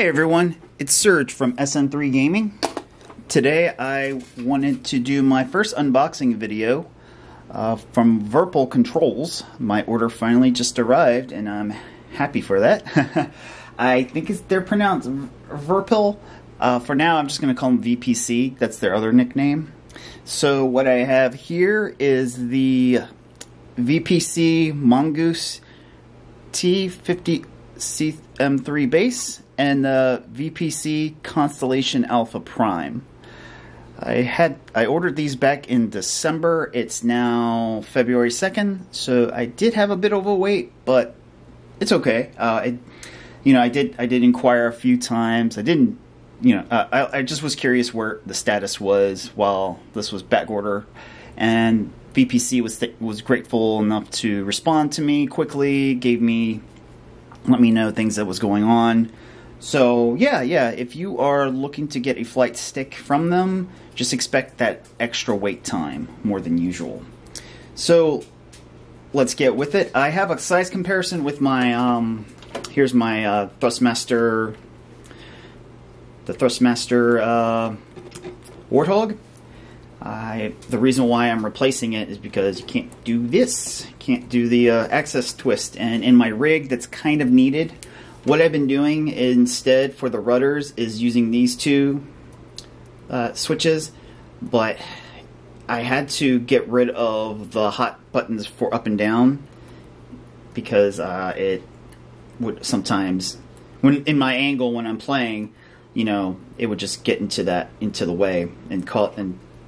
Hey everyone, it's Serge from SN3 Gaming. Today I wanted to do my first unboxing video from Virpil Controls. My order finally just arrived and I'm happy for that. I think they're pronounced Virpil. For now I'm just going to call them VPC, that's their other nickname. So what I have here is the VPC MongoosT-50CM3 base and the VPC Constellation Alpha Prime. I ordered these back in December. It's now February 2nd, so I did have a bit of a wait, but it's okay. I did inquire a few times. I just was curious where the status was while this was back order, and VPC was grateful enough to respond to me quickly, let me know things that was going on. So yeah, if you are looking to get a flight stick from them, just expect that extra wait time more than usual. So let's get with it. I have a size comparison with my here's my Thrustmaster, the Thrustmaster Warthog. The reason why I'm replacing it is because you can't do this. Can't do the access twist, and in my rig that's kind of needed. What I've been doing instead for the rudders is using these two switches, but I had to get rid of the hot buttons for up and down because it would sometimes, when in my angle when I'm playing, you know, it would just get into the way and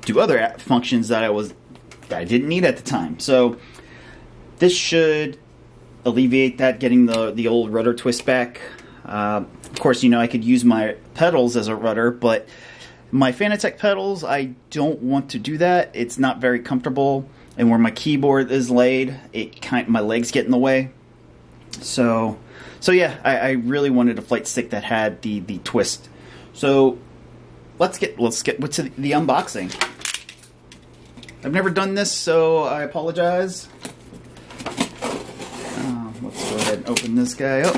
do other functions that I didn't need at the time. So this should alleviate that, getting the old rudder twist back. Of course, you know, I could use my pedals as a rudder, but my Fanatec pedals, I don't want to do that. It's not very comfortable, and where my keyboard is laid, my legs get in the way. So yeah, I really wanted a flight stick that had the twist. So let's get to the unboxing. I've never done this, so I apologize. Let's go ahead and open this guy up.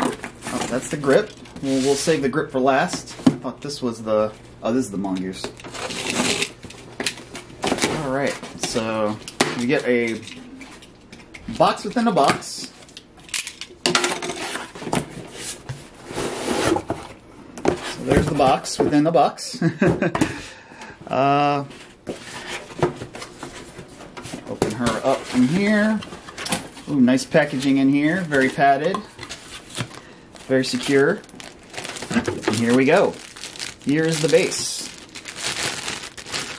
Oh, that's the grip. We'll save the grip for last. I thought this was this is the mongoose. Alright, so we get a box within a box. So there's the box within the box. Open her up from here. Ooh, nice packaging in here. Very padded. Very secure. And here we go. Here's the base.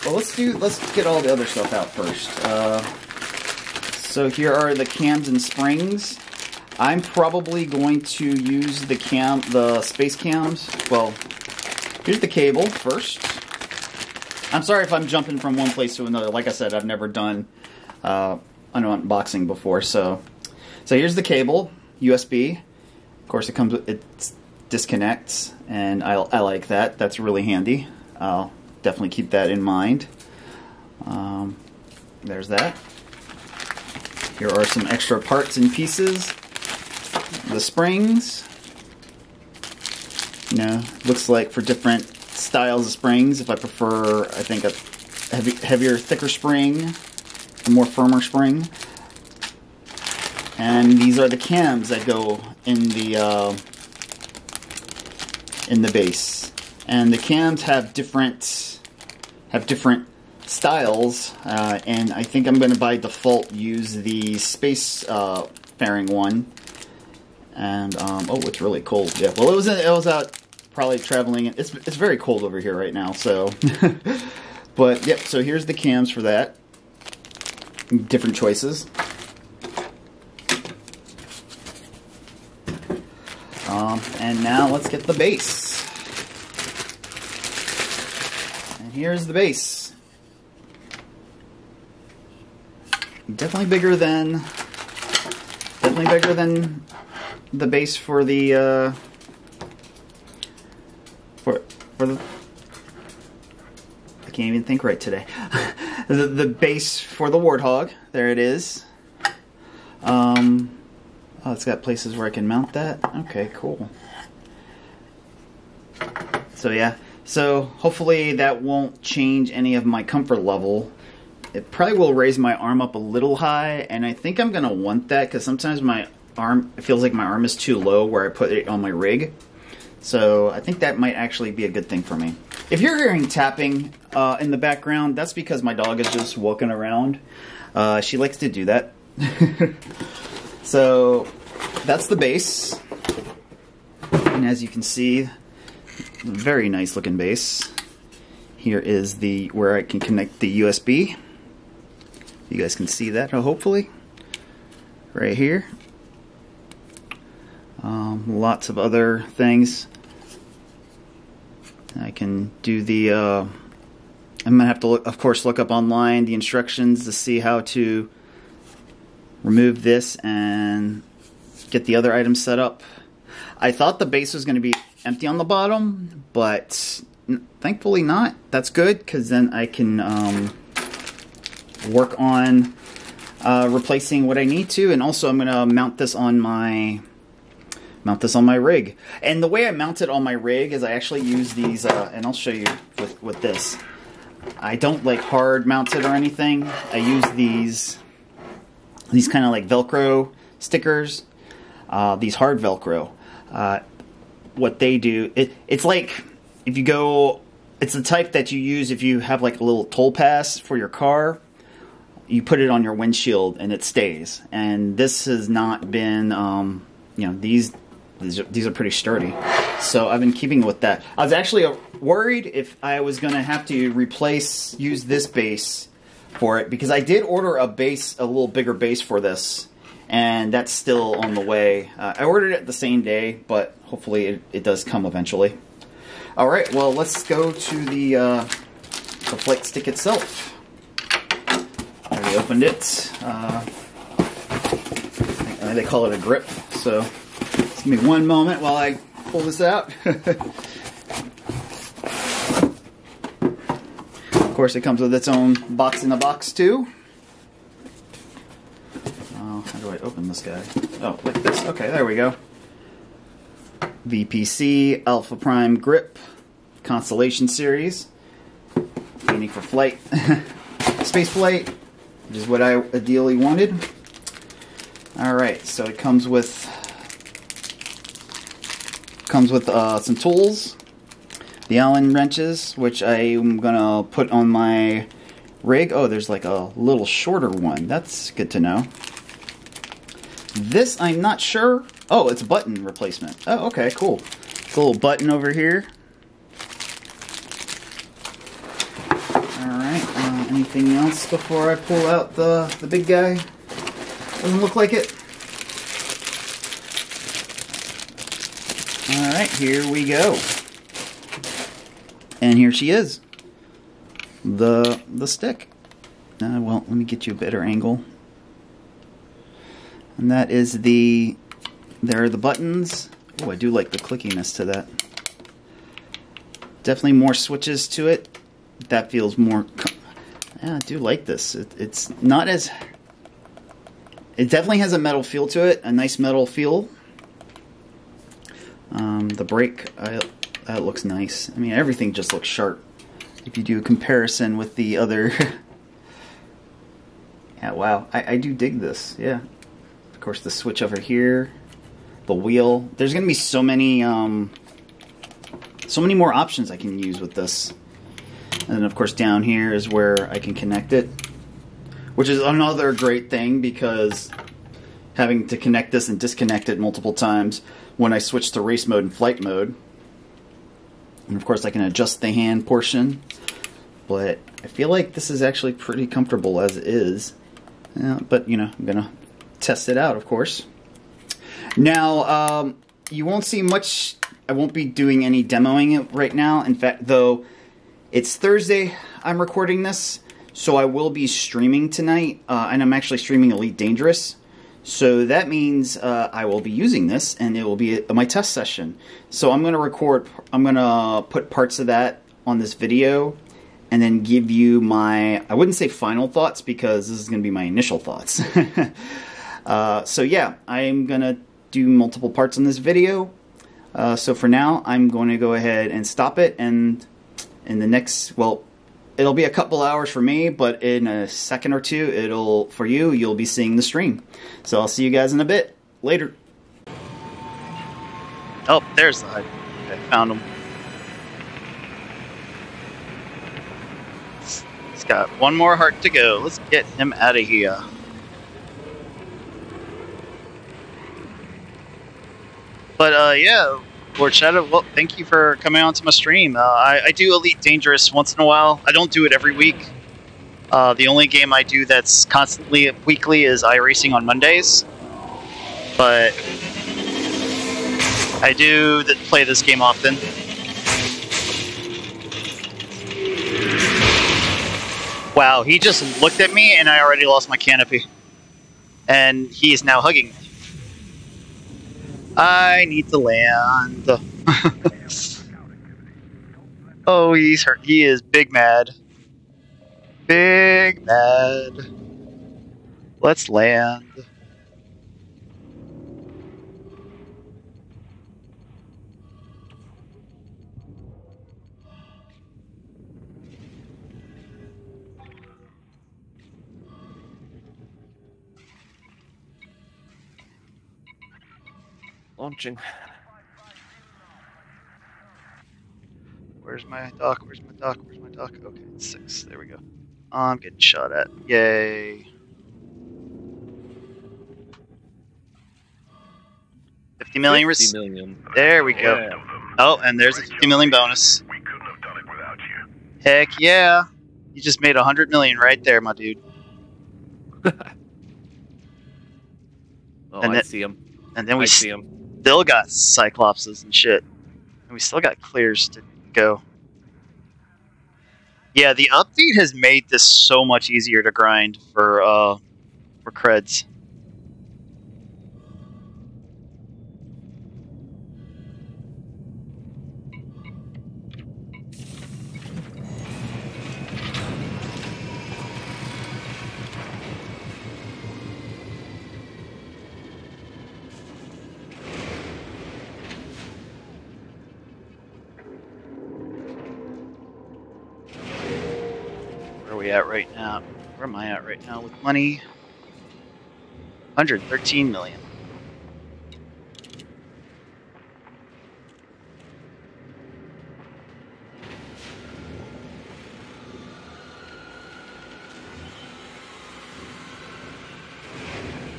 Well, let's get all the other stuff out first. So here are the cams and springs. I'm probably going to use the space cams. Well, here's the cable first. I'm sorry if I'm jumping from one place to another. Like I said, I've never done an unboxing before. So here's the cable, USB. Of course, it comes with, it disconnects, and I like that. That's really handy. I'll definitely keep that in mind. There's that. Here are some extra parts and pieces. The springs. You know, looks like for different styles of springs, if I prefer, I think, a heavier, thicker spring, a more firmer spring. And these are the cams that go in the base, and the cams have different styles, and I think I'm going to by default use the space fairing one. And oh, it's really cold. Yeah, well, it was out. Probably traveling. It's very cold over here right now, so. But yep. So here's the cams for that. Different choices. And now let's get the base. And here's the base. Definitely bigger than the base for the. I can't even think right today. the base for the Warthog. There it is. Oh, it's got places where I can mount that. Okay, cool. So yeah, so hopefully that won't change any of my comfort level. It probably will raise my arm up a little high, and I think I'm gonna want that because sometimes my arm, it feels like my arm is too low where I put it on my rig. So I think that might actually be a good thing for me. If you're hearing tapping in the background, that's because my dog is just walking around. She likes to do that. So that's the base, and as you can see, very nice looking base. Here is the where I can connect the USB. You guys can see that hopefully right here. Lots of other things. I can do the I'm gonna have to look, of course, look up online the instructions to see how to remove this and get the other items set up. I thought the base was going to be empty on the bottom, but thankfully not. That's good, because then I can work on replacing what I need to, and also I'm going to mount this on my rig. And the way I mount it on my rig is I actually use these, and I'll show you with this. I don't like hard mount it or anything. I use these kind of like Velcro stickers, these hard Velcro. What they do, it's like if you go, it's the type that you use if you have like a little toll pass for your car. You put it on your windshield and it stays. And this has not been, you know, these are pretty sturdy. So I've been keeping with that. I was actually worried if I was going to have to use this base for it, because I did order a little bigger base for this, and that's still on the way. I ordered it the same day, but hopefully it does come eventually. All right, well, let's go to the flight stick itself. I already opened it. They call it a grip, so just give me one moment while I pull this out. Of course, it comes with its own box in the box too. Oh, how do I open this guy? Oh, like this. Okay, there we go. VPC Alpha Prime Grip, Constellation Series, unique for flight, space flight, which is what I ideally wanted. All right, so it comes with some tools. The Allen wrenches, which I'm gonna put on my rig. Oh, there's like a little shorter one. That's good to know. This, I'm not sure. Oh, it's a button replacement. Oh, okay, cool. It's a little button over here. All right, anything else before I pull out the big guy? Doesn't look like it. All right, here we go. And here she is, the stick. Well, let me get you a better angle. And that is there are the buttons. Oh, I do like the clickiness to that. Definitely more switches to it. That feels more, yeah, I do like this. It's not as, it definitely has a metal feel to it, a nice metal feel. The brake, that looks nice. I mean, everything just looks sharp. If you do a comparison with the other... yeah, wow. I do dig this, yeah. Of course, the switch over here. The wheel. There's going to be so many more options I can use with this. And then, of course, down here is where I can connect it. Which is another great thing, because having to connect this and disconnect it multiple times when I switch to race mode and flight mode. And of course I can adjust the hand portion, but I feel like this is actually pretty comfortable as it is. But you know, I'm gonna test it out, of course. Now, you won't see much, I won't be doing any demoing it right now. In fact, though, it's Thursday I'm recording this, so I will be streaming tonight, and I'm actually streaming Elite Dangerous. So that means I will be using this, and it will be my test session. So I'm going to put parts of that on this video, and then give you my, I wouldn't say final thoughts because this is going to be my initial thoughts. So yeah, I'm going to do multiple parts on this video. So for now, I'm going to go ahead and stop it, and in the next, well, it'll be a couple hours for me, but in a second or two, for you, you'll be seeing the stream. So I'll see you guys in a bit. Later. Oh, there's the hide. I found him. He's got one more heart to go. Let's get him out of here. But yeah, Lord Shadow, well, thank you for coming onto my stream. I do Elite Dangerous once in a while. I don't do it every week. The only game I do that's constantly weekly is iRacing on Mondays. But I do play this game often. Wow, he just looked at me and I already lost my canopy. And he is now hugging me. I need to land. Oh, he's hurt. He is big mad. Big mad. Let's land. Launching. Where's my dock? Where's my dock? Where's my dock? Okay, it's 6. There we go. I'm getting shot at. Yay. $50 million. There we go. Yeah. Oh, and there's a $50 million bonus. We couldn't have done it without you. Heck yeah. You just made $100 million right there, my dude. Oh, and I see him. And then we see him. Still got Cyclopses and shit. And we still got clears to go. Yeah, the update has made this so much easier to grind for creds. At right now, where am I at right now with money? 113 million.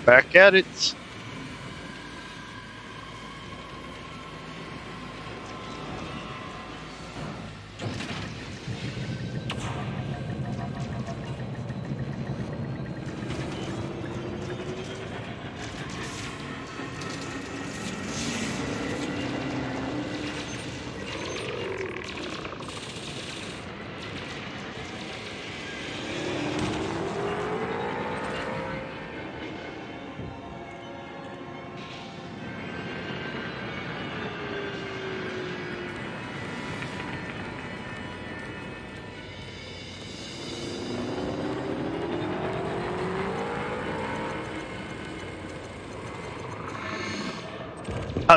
Back at it.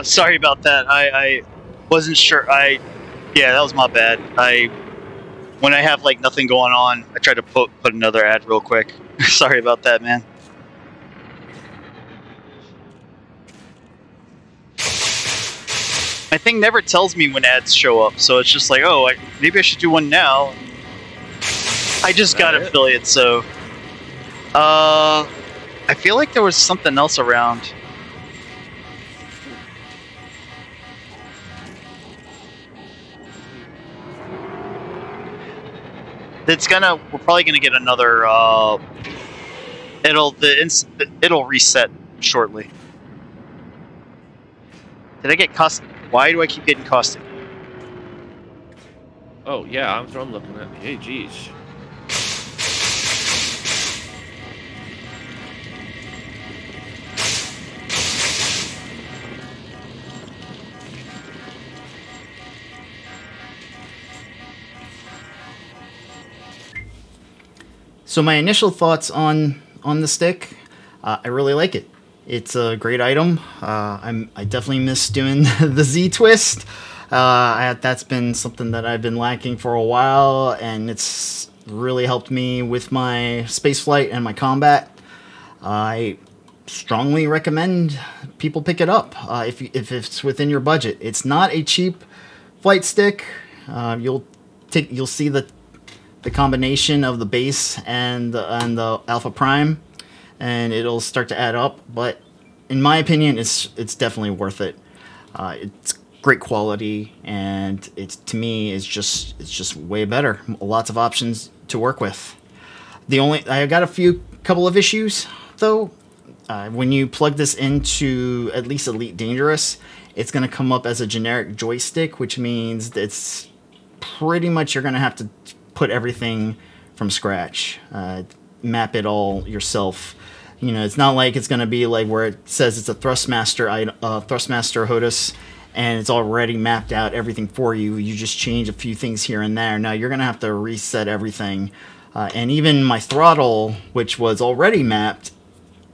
Sorry about that. I wasn't sure. Yeah, that was my bad. When I have like nothing going on, I try to put another ad real quick. Sorry about that, man. My thing never tells me when ads show up, so it's just like, oh, maybe I should do one now. I just got affiliate, so I feel like there was something else around. We're probably gonna get another. It'll reset shortly. Did I get cost? Why do I keep getting costed? Oh yeah, that's what I'm looking at. Hey, geez. So my initial thoughts on the stick, I really like it. It's a great item. I definitely miss doing the Z twist. That's been something that I've been lacking for a while, and it's really helped me with my space flight and my combat. I strongly recommend people pick it up if it's within your budget. It's not a cheap flight stick. You'll see the combination of the base and the Alpha Prime, and it'll start to add up. But in my opinion, it's definitely worth it. It's great quality, and it's, to me, it's just way better. Lots of options to work with. I got a couple of issues though. When you plug this into at least Elite Dangerous, it's going to come up as a generic joystick, which means it's pretty much you're going to have to put everything from scratch, map it all yourself. You know, it's not like it's going to be like where it says it's a Thrustmaster HOTUS, and it's already mapped out everything for you. You just change a few things here and there. Now you're going to have to reset everything. And even my throttle, which was already mapped,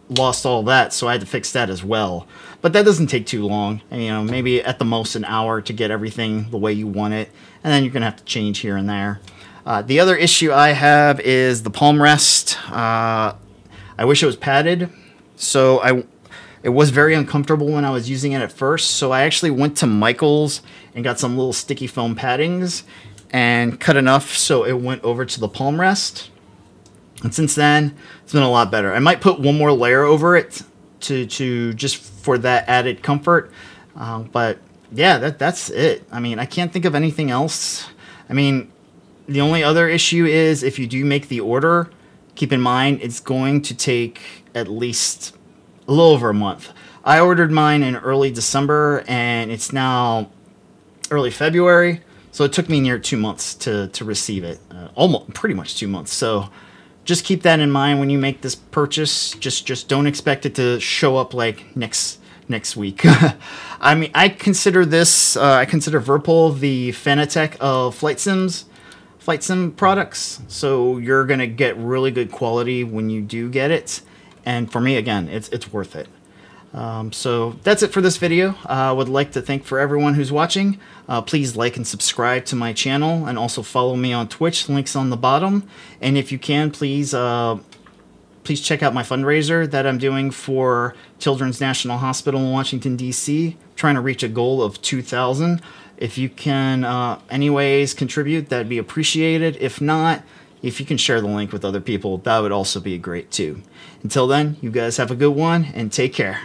lost all that, so I had to fix that as well. But that doesn't take too long. You know, maybe at the most an hour to get everything the way you want it, and then you're going to have to change here and there. The other issue I have is the palm rest. I wish it was padded, so it was very uncomfortable when I was using it at first, so I actually went to Michael's and got some little sticky foam paddings and cut enough so it went over to the palm rest. And since then, it's been a lot better. I might put one more layer over it to just for that added comfort. But yeah, that's it. I mean, I can't think of anything else. I mean, the only other issue is if you do make the order, keep in mind it's going to take at least a little over a month. I ordered mine in early December, and it's now early February. So it took me near 2 months to receive it. Almost pretty much 2 months. So just keep that in mind when you make this purchase. Just don't expect it to show up like next week. I mean, I consider this, I consider Virpil the Fanatec of flight sim products. So you're gonna get really good quality when you do get it. And for me, again, it's worth it. So that's it for this video. I would like to thank for everyone who's watching. Please like and subscribe to my channel, and also follow me on Twitch, links on the bottom. And if you can, please please check out my fundraiser that I'm doing for Children's National Hospital in Washington, D.C. Trying to reach a goal of 2,000. If you can anyways contribute, that'd be appreciated. If not, if you can share the link with other people, that would also be great too. Until then, you guys have a good one, and take care.